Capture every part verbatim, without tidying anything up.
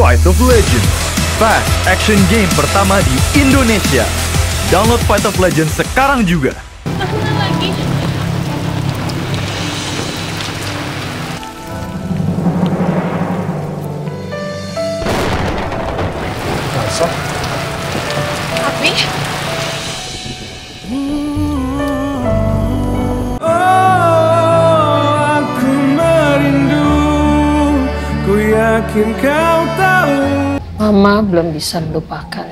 Fight of Legends, fast action game pertama di Indonesia. Download Fight of Legends sekarang juga. Takutan lagi. Elsa? Abi? Yakin kau tahu Mama belum bisa melupakan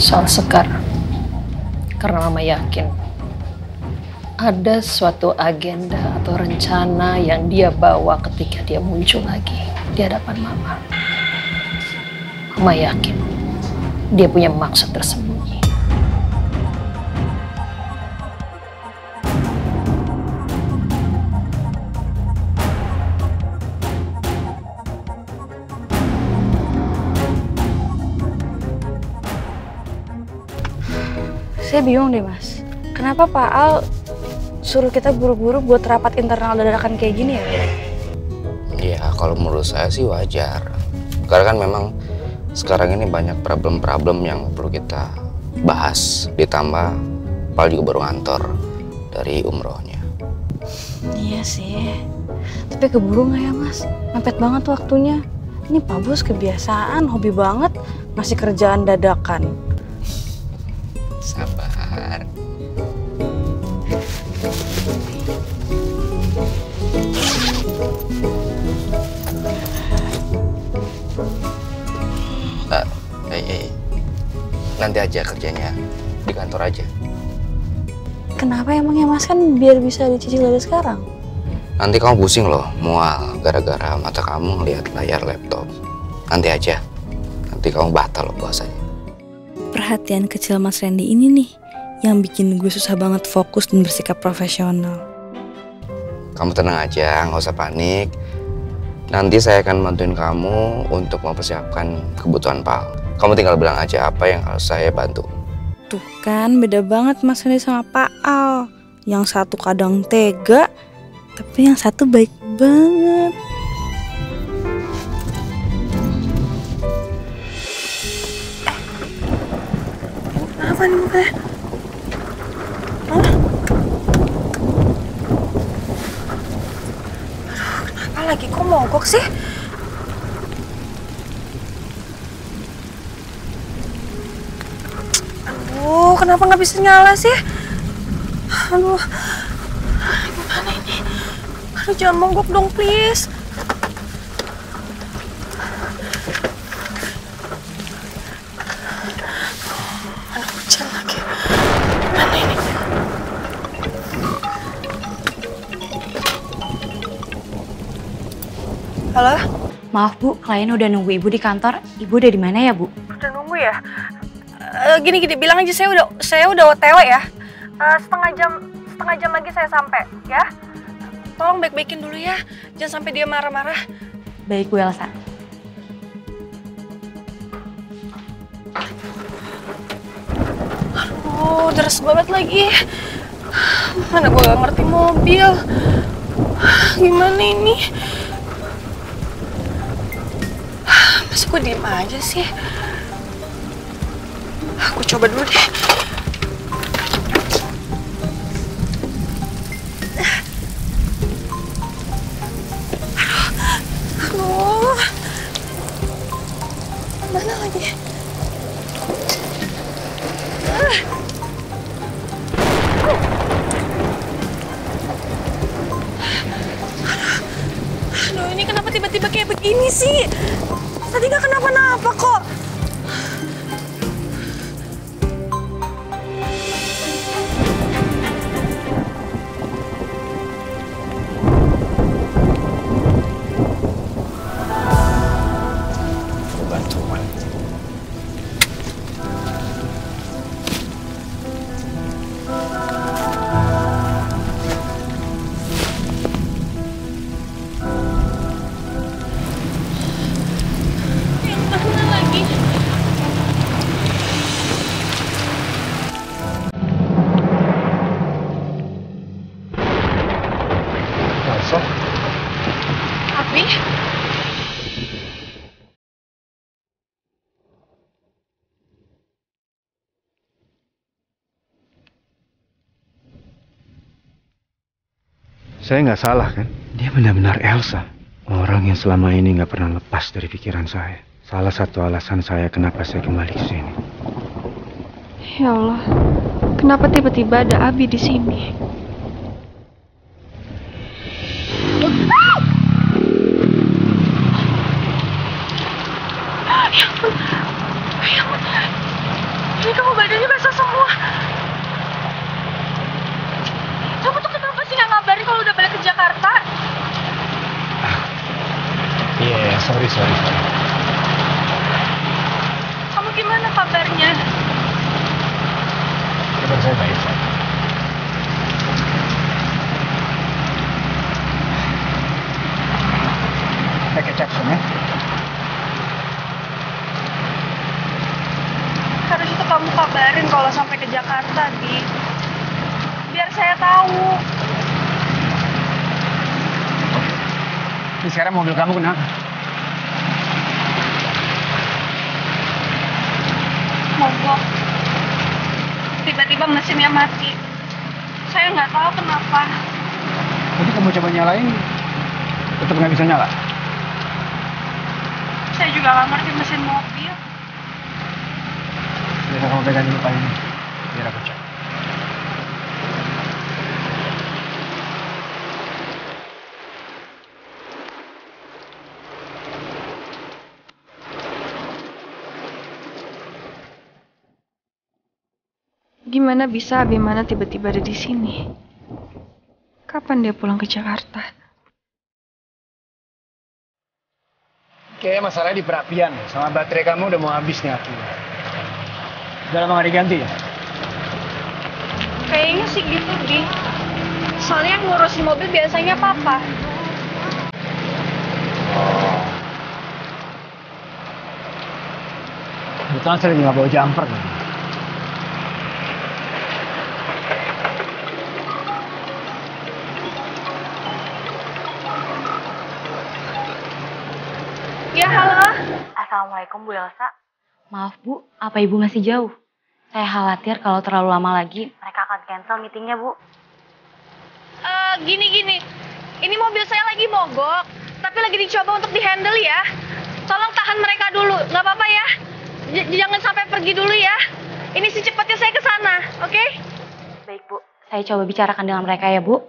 soal Sekar, karena Mama yakin ada suatu agenda atau rencana yang dia bawa ketika dia muncul lagi di hadapan Mama. Mama yakin dia punya maksud tersembunyi. Saya bingung deh, Mas. Kenapa Pak Al suruh kita buru-buru buat rapat internal dadakan kayak gini ya? Iya, kalau menurut saya sih wajar. Karena kan memang sekarang ini banyak problem-problem yang perlu kita bahas. Ditambah, Pak Al juga baru ngantor dari umrohnya. Iya sih. Tapi keburu nggak ya, Mas? Mepet banget waktunya. Ini Pak Bos kebiasaan, hobi banget ngasih kerjaan dadakan. Sabar. Uh, eh, eh. Nanti aja kerjanya di kantor aja. Kenapa emangnya Mas, kan biar bisa dicicil dari sekarang? Nanti kamu pusing loh, mual gara-gara mata kamu ngeliat layar laptop. Nanti aja. Nanti kamu batal loh puasanya. Perhatian kecil Mas Randy ini nih yang bikin gue susah banget fokus dan bersikap profesional. Kamu tenang aja, nggak usah panik. Nanti saya akan bantuin kamu untuk mempersiapkan kebutuhan Pak. Kamu tinggal bilang aja apa yang harus saya bantu. Tuh kan, beda banget Mas Randy sama Pak Al. Yang satu kadang tega, tapi yang satu baik banget. Apaan mukanya? Hah? Aduh, kenapa lagi? Kok mogok sih? Aduh, kenapa nggak bisa nyala sih? Aduh, gimana ini? Aduh, jangan mogok dong, please. Halo? Maaf Bu, klien udah nunggu Ibu di kantor. Ibu udah di mana ya Bu? Udah nunggu ya? Gini-gini, e, bilang aja saya udah saya udah O T W ya. E, setengah jam setengah jam lagi saya sampai ya. Tolong baik-baikin dulu ya, jangan sampai dia marah-marah. Baik Bu Elsa. Aduh, deres banget lagi. Mana gue gak ngerti mobil. Gimana ini? Masa gue diem aja sih? Aku coba dulu deh. Aduh. Mana lagi? Ah. Aduh, ini kenapa tiba-tiba kayak begini sih? Tadi gak kenapa-napa kok. Bantuan. Thank you. Saya nggak salah kan? Dia benar-benar Elsa. Orang yang selama ini nggak pernah lepas dari pikiran saya. Salah satu alasan saya kenapa saya kembali ke sini. Ya Allah, kenapa tiba-tiba ada Abi di sini? Sorry, sorry, sorry. Kamu gimana kabarnya? Kabar saya baik, Pak. Pakai caption ya? Harus itu kamu kabarin kalau sampai ke Jakarta, Bi. Biar saya tahu. Ini sekarang mobil kamu kenapa? Mogok, tiba-tiba mesinnya mati. Saya nggak tahu kenapa. Jadi kamu coba nyalain, tetap nggak bisa nyala? Saya juga nggak ngerti mesin mobil. Biar kamu pegang dulu paling, biar aku cek. Gimana bisa Abimana tiba-tiba ada di sini? Kapan dia pulang ke Jakarta? Kayaknya masalahnya di perapian, sama baterai kamu udah mau habis nih aku. Udah lama gak diganti ya? Kayaknya sih gitu, Bi. Soalnya yang ngurusin mobil biasanya Papa. Kebetulan saya nggak bawa jumper kan? Assalamualaikum Bu Elsa. Maaf Bu, apa Ibu masih jauh? Saya khawatir kalau terlalu lama lagi mereka akan cancel meetingnya Bu. Uh, gini gini, ini mobil saya lagi mogok, tapi lagi dicoba untuk dihandle ya. Tolong tahan mereka dulu, nggak apa-apa ya. J- jangan sampai pergi dulu ya. Ini secepatnya saya ke sana, oke? Okay? Baik Bu, saya coba bicarakan dengan mereka ya Bu.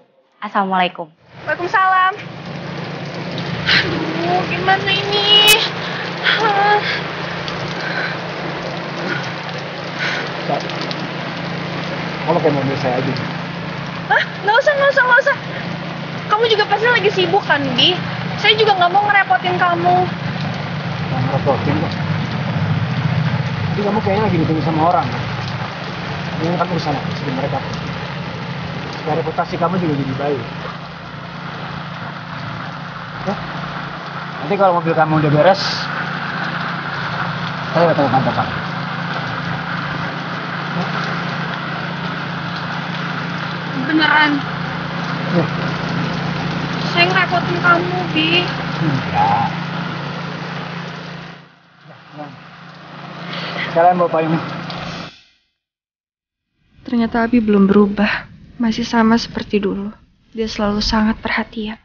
Assalamualaikum. Waalaikumsalam. Aduh, gimana ini? Kak, kamu pakai mobil saya aja. Hah? Nggak usah, nggak usah, nggak usah. Kamu juga pasti lagi sibuk kan, Bi? Saya juga nggak mau ngerepotin kamu. Nggak ngerepotin kok. Tapi kamu kayaknya lagi ditunggu sama orang kan? Ini kan urusan aku sebelum mereka. Supaya reputasi kamu juga jadi baik. Hah? Nanti kalau mobil kamu udah beres, saya datang ke kantor kamu. Beneran? Ya. Saya ngerepotin kamu, Bi. Enggak. Ya, kalian bawa payung. Ternyata Abi belum berubah. Masih sama seperti dulu. Dia selalu sangat perhatian.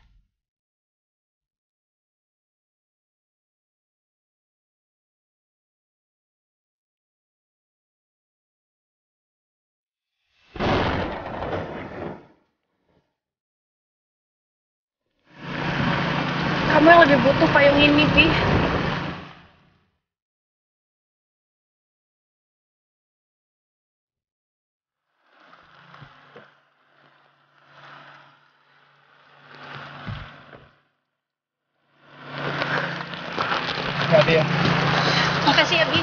Kamu yang lebih butuh payung ini, Bi. Makasih ya. Makasih ya, Bi.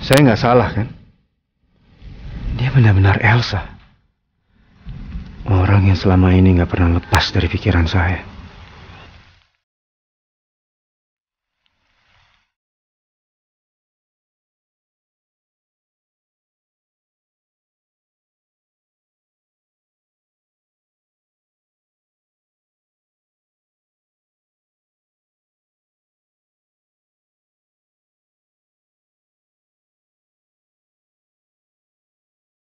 Saya nggak salah, kan? Dia benar-benar Elsa. Orang yang selama ini nggak pernah lepas dari pikiran saya.